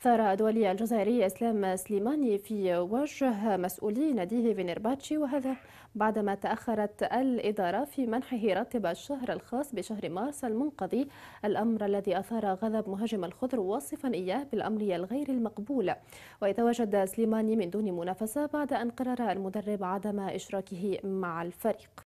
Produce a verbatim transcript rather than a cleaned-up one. ثار الدولي الجزائري إسلام سليماني في وجه مسؤولي ناديه فينرباتشي، وهذا بعدما تأخرت الإدارة في منحه راتب الشهر الخاص بشهر مارس المنقضي، الأمر الذي أثار غضب مهاجم الخضر واصفا إياه بالأمر الغير المقبول. ويتواجد سليماني من دون منافسة بعد أن قرر المدرب عدم إشراكه مع الفريق.